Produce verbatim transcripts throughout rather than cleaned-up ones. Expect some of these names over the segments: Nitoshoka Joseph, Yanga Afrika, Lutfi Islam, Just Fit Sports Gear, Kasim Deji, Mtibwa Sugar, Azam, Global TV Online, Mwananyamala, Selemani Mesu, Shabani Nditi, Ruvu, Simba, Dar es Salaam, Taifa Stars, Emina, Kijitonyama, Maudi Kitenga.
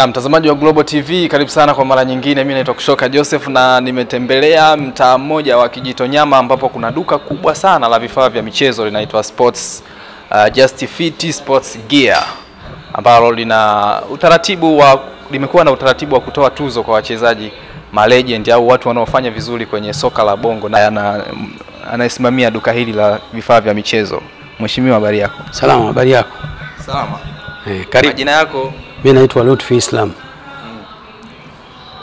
Na mtazamaji wa Global T V, karibu sana kwa mara nyingine. Mimi Nitoshoka Joseph na nimetembelea mtaa mmoja wa Kijitonyama ambapo kuna duka kubwa sana la vifaa vya michezo linaitwa Sports uh, Just Fit Sports Gear, ambalo lina utaratibu wa limekuwa na utaratibu wa kutoa tuzo kwa wachezaji malegend au watu wanaofanya vizuri kwenye soka la bongo, na anaisimamia ana duka hili la vifaa vya michezo. Mheshimiwa, habari yako? Salama. Habari yako? Salama. Eh, karibu. Jina yako? Mimi naitwa Lutfi Islam. Mm.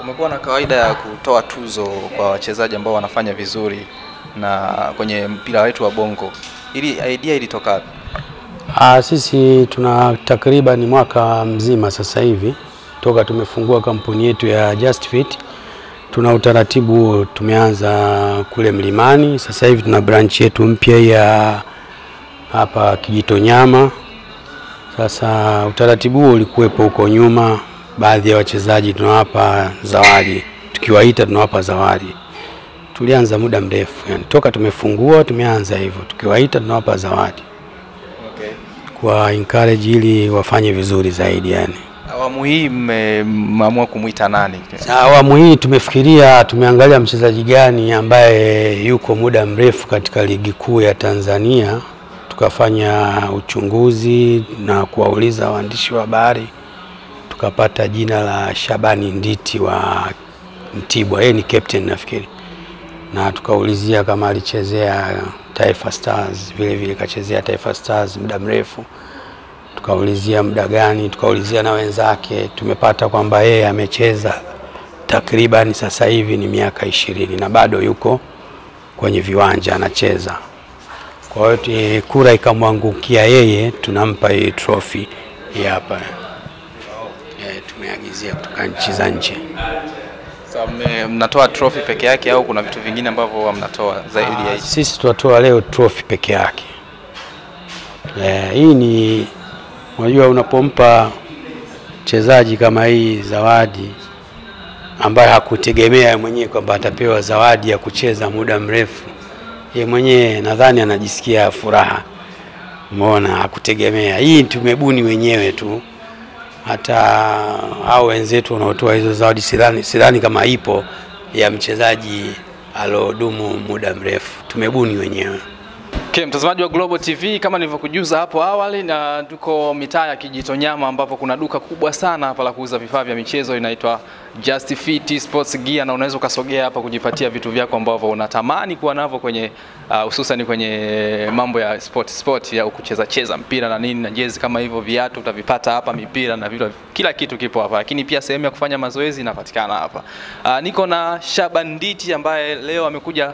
Umekuwa na kawaida ya kutoa tuzo kwa wachezaji ambao wanafanya vizuri na kwenye mpira wetu wa bongo. Ili idea ilitoka wapi? Ah, sisi tuna takriban mwaka mzima sasa hivi toka tumefungua kampuni yetu ya Just Fit. Tuna utaratibu, tumeanza kule Mlimani, sasa hivi tuna branch yetu mpya ya hapa Kijitonyama. Sasa utaratibu ulikuwepo huko nyuma, baadhi ya wachezaji tunawapa zawadi, tukiwaita tunawapa zawadi. Tulianza muda mrefu, yani toka tumefungua tumeanza hivyo, tukiwaita tunawapa zawadi. Okay. Kwa encourage ili wafanye vizuri zaidi yani. Awamu hii mmeamua kumuita nani? Awamu hii tumefikiria, tumeangalia mchezaji gani ambaye yuko muda mrefu katika ligi kuu ya Tanzania. Tukafanya uchunguzi na kuwauliza waandishi wa habari, tukapata jina la Shabani Nditi wa Mtibwa, yeye ni captain nafikiri, na tukaulizia kama alichezea Taifa Stars, vile vile kachezea Taifa Stars muda mrefu, tukaulizia muda gani, tukaulizia na wenzake, tumepata kwamba yeye amecheza takriban sasa hivi ni miaka ishirini na bado yuko kwenye viwanja anacheza. Kwa hiyo kura ikamwangukia yeye, tunampa hii trophy hapa. Eh, tumeagizia kutoka nchi za nje. Sasa so, mnatoa trophy peke yake au kuna vitu vingine ambavyo mnatoa zaidi ya hiyo? Sisi tunatoa leo trophy peke yake. Eh, hii ni unajua, unapompa mchezaji kama hii zawadi ambaye hakutegemea mwenyewe kwamba atapewa zawadi ya kucheza muda mrefu, yeye mwenyewe nadhani anajisikia furaha. Umeona, hakutegemea. Hii tumebuni wenyewe tu. Hata hao wenzetu wanaotoa hizo zawadi sidhani sidhani kama ipo ya mchezaji alodumu muda mrefu. Tumebuni wenyewe. Okay, mtazamaji wa Global T V, kama nilivyokujuza hapo awali, na tuko mitaa ya Kijitonyama ambapo kuna duka kubwa sana hapa la kuuza vifaa vya michezo linaitwa Just Fit Sports Gear, na unaweza ukasogea hapa kujipatia vitu vyako ambavyo unatamani kuwa navyo kwenye hususan uh, kwenye mambo ya sport sport ya kucheza cheza mpira na nini, na jezi kama hivyo, viatu utavipata hapa, mipira na vile, kila kitu kipo hapa, lakini pia sehemu ya kufanya mazoezi inapatikana hapa. Uh, niko na Shabani Nditi ambaye leo amekuja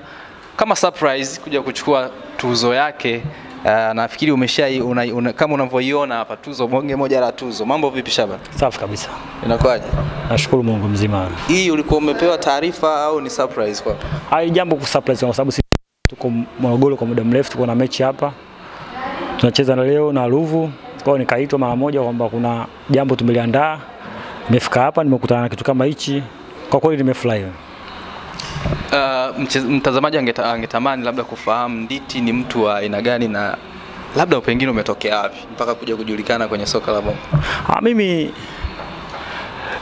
kama surprise kuja kuchukua tuzo yake. Uh, nafikiri umeshai una, una, kama unavyoiona hapa tuzo, bonge moja la tuzo. Mambo vipi Shabani? Safi kabisa. Inakuaje? Nashukuru Mungu mzima. Hii ulikuwa umepewa taarifa au ni surprise kwako? Hai jambo ku surprise kwa sababu sisi tuko Morogoro kwa muda mrefu, tuko na mechi hapa. Tunacheza na leo na Ruvu. Kwao nikaitwa mara moja kwamba kuna jambo tumeliandaa. Nimefika hapa nimekutana na kitu kama hichi. Kwa kweli nimefurahi. Uh, mtazamaji angetamani labda kufahamu Nditi ni mtu wa aina gani na labda pengine umetokea wapi mpaka kuja kujulikana kwenye soka la bongo. Ah, mimi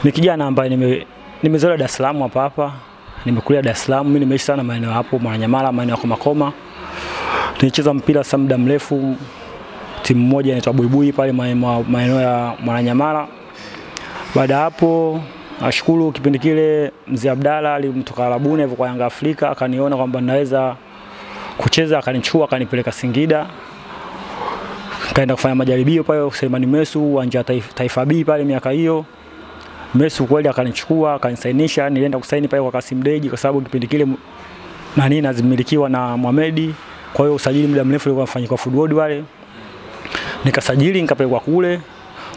ni kijana ambaye nime nimezaliwa Dar es Salaam hapa hapa. Nimekulia Dar es Salaam. Mimi nimeishi sana maeneo hapo Mwananyamala, maeneo ya Makoma. Nilicheza mpira sana muda mrefu, timu moja inaitwa Buibui pale maeneo ya Mwananyamala. Baada hapo ashukuru kipindi kile mzee Abdalla alimtoka Arabuni hivyo kwa Yanga Afrika, akaniona kwamba naweza kucheza, akanichukua akanipeleka Singida. Kaenda kufanya majaribio pale Selemani Mesu uwanja Taifa, Taifa B pale miaka hiyo. Mesu kweli akanichukua, akanisainisha, nilienda kusaini pale kwa Kasim Deji kwa sababu kipindi kile nani nazimilikiwa na Mohamed. Kwa hiyo usajili muda mrefu ulikuwa unafanyika Foodward wale. Nikasajili nikapelekwa kule.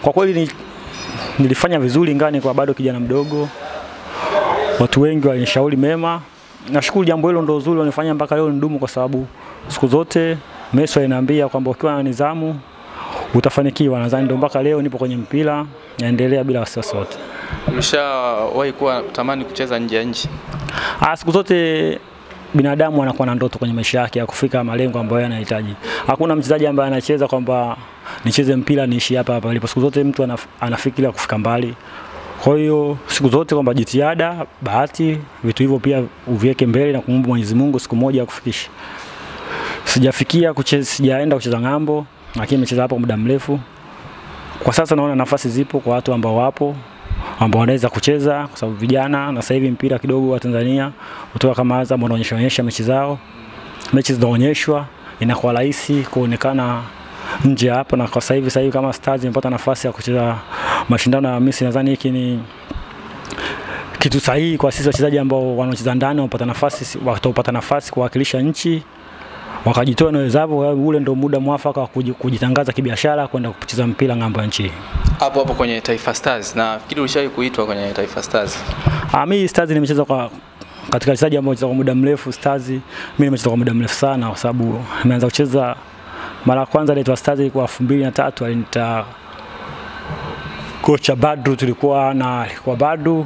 Kwa kweli ni nilifanya vizuri ngani kwa bado kijana mdogo. Watu wengi walinishauri mema. Nashukuru jambo hilo ndio uzuri wanifanya mpaka leo nidumu, kwa sababu siku zote Messi ananiambia kwamba ukiwa na nidhamu utafanikiwa. Nadhani ndio mpaka leo nipo kwenye mpira, naendelea bila wasiwasi wote. Umeshawahi kuwa kutamani kucheza nje ya nchi? Ah, siku zote binadamu anakuwa na ndoto kwenye maisha yake ya kufika malengo ambayo anahitaji. Hakuna mchezaji ambaye anacheza kwamba nicheze mpira niishi hapa hapa. Siku zote mtu anafikiria kufika mbali. Kwa hiyo siku zote kwamba jitihada, bahati, vitu hivyo pia uviweke mbele na kumwomba Mwenyezi Mungu siku moja akufikishe. Sijafikia kucheza, sijaenda kucheza ng'ambo, lakini nimecheza hapa muda mrefu. Kwa sasa naona nafasi zipo kwa watu ambao wapo, ambao wanaweza kucheza kwa sababu vijana na sasa hivi mpira kidogo wa Tanzania kutoka kama Azam wanaonyeshaonyesha mechi zao. Mechi zinaonyeshwa, inakuwa rahisi kuonekana nje hapo, na kwa sasa hivi sasa hivi kama Stars imepata nafasi ya kucheza mashindano ya Misri, nadhani hiki ni kitu sahihi kwa sisi wachezaji ambao wanaocheza ndani wapata nafasi watapata nafasi kuwakilisha nchi, wakajitoa na wenzao. Ule ndio muda mwafaka wa kujitangaza kibiashara, kwenda kucheza mpira ng'ambo ya nchi. Hapo hapo kwenye Taifa Stars, na fikiri ulishawahi kuitwa kwenye Taifa Stars? Ah, mimi Stars nimecheza kwa katika wachezaji ambao wamecheza kwa muda mrefu. Stars mimi nimecheza kwa muda mrefu sana, kwa sababu nimeanza kucheza mara ya kwanza Taifa Stars ilikuwa elfu mbili na tatu, alinita kocha Badru, tulikuwa na kwa Badru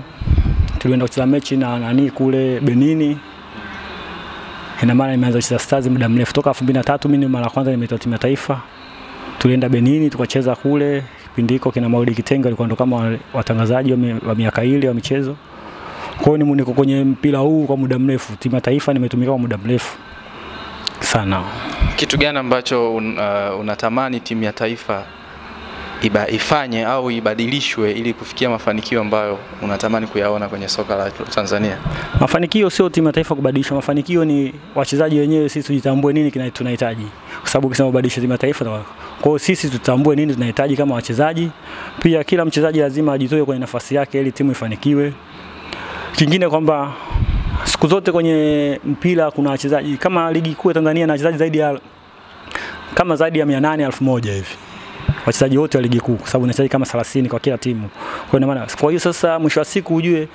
tulienda kucheza mechi na nani kule Benini. Ina maana nimeanza kucheza Stars muda mrefu toka elfu mbili na tatu. Mimi mara ya kwanza nimeitoa timu ya taifa, tulienda Benini tukacheza kule. Kipindi hiko kina Maudi Kitenga alikuwa ndo kama watangazaji wa miaka ile wa michezo. Kwa hiyo niko kwenye mpira huu kwa muda mrefu, timu ya taifa nimetumika kwa muda mrefu sana. Kitu gani ambacho un, uh, unatamani timu ya taifa iba ifanye au ibadilishwe ili kufikia mafanikio ambayo unatamani kuyaona kwenye soka la Tanzania? Mafanikio sio timu ya taifa kubadilisha, mafanikio ni wachezaji wenyewe sisi tujitambue nini tunahitaji. Kwa sababu ukisema kubadilisha timu ya taifa, kwa hiyo sisi tutambue nini tunahitaji kama wachezaji. Pia kila mchezaji lazima ajitoe kwenye nafasi yake ili timu ifanikiwe. Kingine kwamba siku zote kwenye mpira kuna wachezaji, kama ligi kuu ya Tanzania na wachezaji zaidi ya kama zaidi ya mia nane elfu moja hivi. Wachezaji wote wa ligi kuu, kwa sababu unachezaji kama thelathini kwa kila timu. Kwa hiyo maana kwa hiyo sasa mwisho wa siku ujue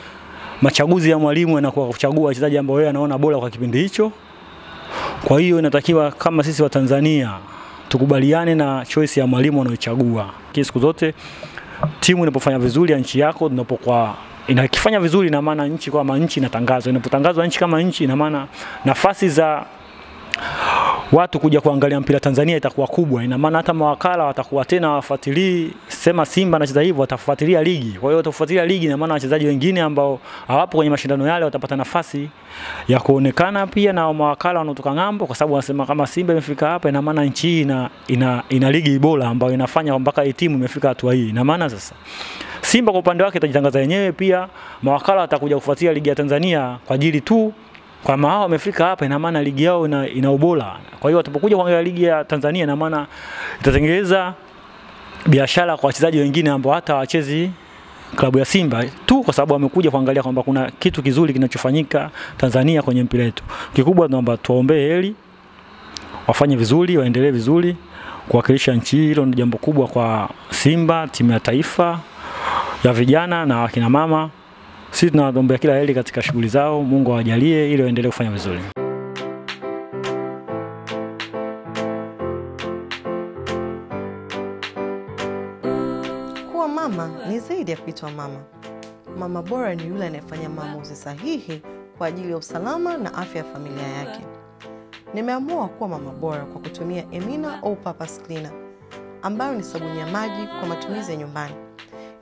machaguzi ya mwalimu yanakuwa kuchagua wachezaji ambao yeye anaona bora kwa kipindi hicho. Kwa hiyo inatakiwa kama sisi wa Tanzania tukubaliane na choice ya mwalimu anayochagua. Siku zote timu inapofanya vizuri ya nchi yako, tunapokuwa inakifanya vizuri, na maana nchi kama nchi inatangazwa, inapotangazwa nchi kama nchi, ina maana nafasi za watu kuja kuangalia mpira Tanzania itakuwa kubwa. Ina maana hata mawakala watakuwa tena wafuatilia, sema Simba anacheza hivyo watafuatilia ligi. Kwa hiyo watafuatilia ligi, na maana wachezaji wengine ambao hawapo kwenye mashindano yale watapata nafasi ya kuonekana pia na mawakala wanaotoka ng'ambo, kwa sababu wanasema kama Simba imefika hapa ina maana nchi ina, ina ina ligi bora ambayo inafanya mpaka timu imefika hatua hii. Ina maana sasa Simba kwa upande wake itajitangaza yenyewe, pia mawakala watakuja kufuatilia ligi ya Tanzania kwa ajili tu kwa maana wamefika hapa, ina maana ligi yao ina, ina ubora. Kwa hiyo watapokuja kuangalia ligi ya Tanzania, ina maana itatengeneza biashara kwa wachezaji wengine ambao hata wachezi klabu ya Simba tu, kwa sababu wamekuja kuangalia kwamba kuna kitu kizuri kinachofanyika Tanzania kwenye mpira wetu. Kikubwa tunaomba tuombe heri, wafanye vizuri, waendelee vizuri kuwakilisha nchi. Hilo ni jambo kubwa kwa Simba, timu ya taifa ya vijana na wakina mama. Sisi tunawaombea kila heri katika shughuli zao, Mungu awajalie ili waendelee kufanya vizuri. Kuwa mama ni zaidi ya kuitwa mama. Mama bora ni yule anayefanya maamuzi sahihi kwa ajili ya usalama na afya ya familia yake. Nimeamua kuwa mama bora kwa kutumia Emina au Papa's Cleaner, ambayo ni sabuni ya maji kwa matumizi ya nyumbani.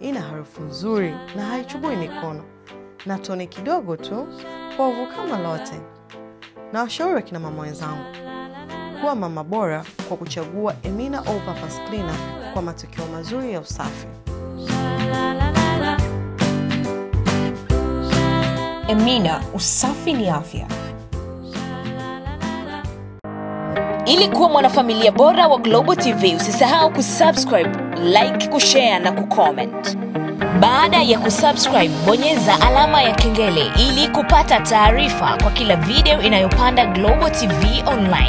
Ina harufu nzuri na haichubui mikono, na tone kidogo tu povu kama lote. Na washauri kina mama wenzangu kuwa mama bora kwa kuchagua Emina au Papa's Cleaner kwa matokeo mazuri ya usafi. Emina, usafi ni afya. Ili kuwa mwanafamilia bora wa Global T V, usisahau kusubscribe, like, kushare na kucomment. Baada ya kusubscribe, bonyeza alama ya kengele ili kupata taarifa kwa kila video inayopanda Global T V Online.